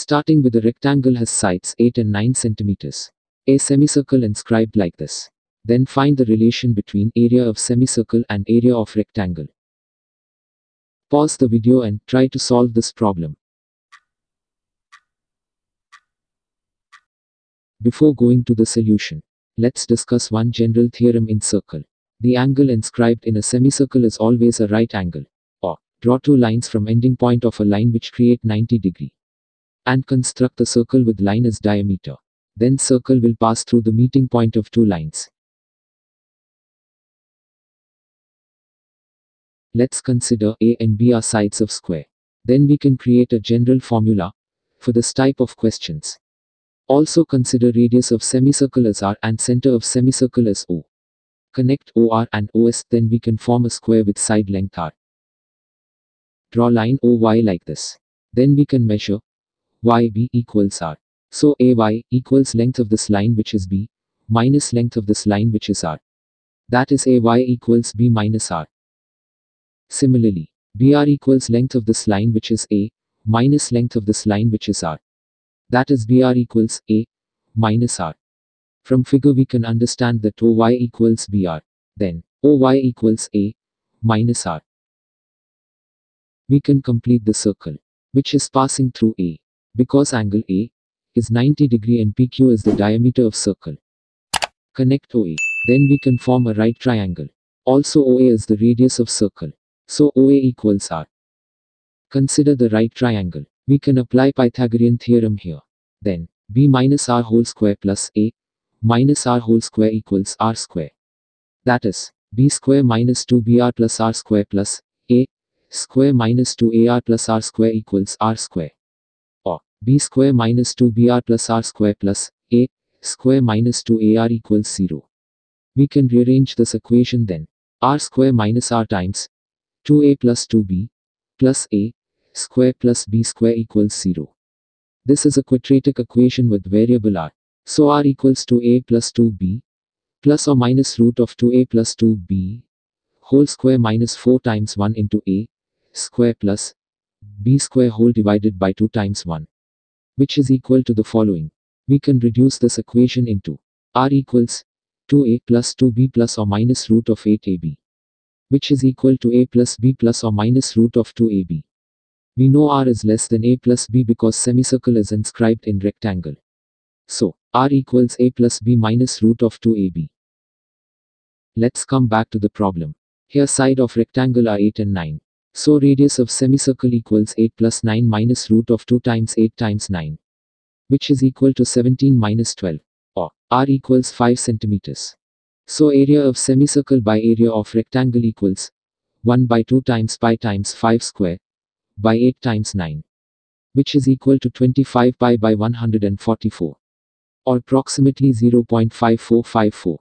Starting with the rectangle has sides 8 and 9 centimeters. A semicircle inscribed like this. Then find the relation between area of semicircle and area of rectangle. Pause the video and try to solve this problem. Before going to the solution, let's discuss one general theorem in circle. The angle inscribed in a semicircle is always a right angle. Or, draw two lines from ending point of a line which create 90 degree. And construct the circle with line as diameter. Then circle will pass through the meeting point of two lines. Let's consider A and B are sides of square. Then we can create a general formula for this type of questions. Also consider radius of semicircle as R and center of semicircle as O. Connect OR and OS, then we can form a square with side length R. Draw line OY like this. Then we can measure YB equals R. So AY equals length of this line which is B, minus length of this line which is R. That is AY equals B minus R. Similarly, BR equals length of this line which is A, minus length of this line which is R. That is BR equals A minus R. From figure we can understand that OY equals BR. Then, OY equals A minus R. We can complete the circle, which is passing through A, because angle A is 90 degree and PQ is the diameter of circle. Connect OA. Then we can form a right triangle. Also OA is the radius of circle. So OA equals R. Consider the right triangle. We can apply Pythagorean theorem here. Then, B minus R whole square plus A minus R whole square equals R square. That is, B square minus 2BR plus R square plus A square minus 2AR plus R square equals R square. Or, B square minus 2BR plus R square plus A square minus 2AR equals 0. We can rearrange this equation then. R square minus R times 2A plus 2B plus A square plus B square equals 0. This is a quadratic equation with variable R. So R equals 2A plus 2B plus or minus root of 2A plus 2B whole square minus 4 times 1 into A square plus B square whole divided by 2 times 1, which is equal to the following. We can reduce this equation into R equals 2A plus 2B plus or minus root of 8AB, which is equal to A plus B plus or minus root of 2AB. We know R is less than A plus B because semicircle is inscribed in rectangle. So, R equals A plus B minus root of 2AB. Let's come back to the problem. Here side of rectangle are 8 and 9. So radius of semicircle equals 8 plus 9 minus root of 2 times 8 times 9. Which is equal to 17 minus 12. Or, R equals 5 centimeters. So area of semicircle by area of rectangle equals 1 by 2 times pi times 5 square. By 8 times 9, which is equal to 25 pi by 144, or approximately 0.5454.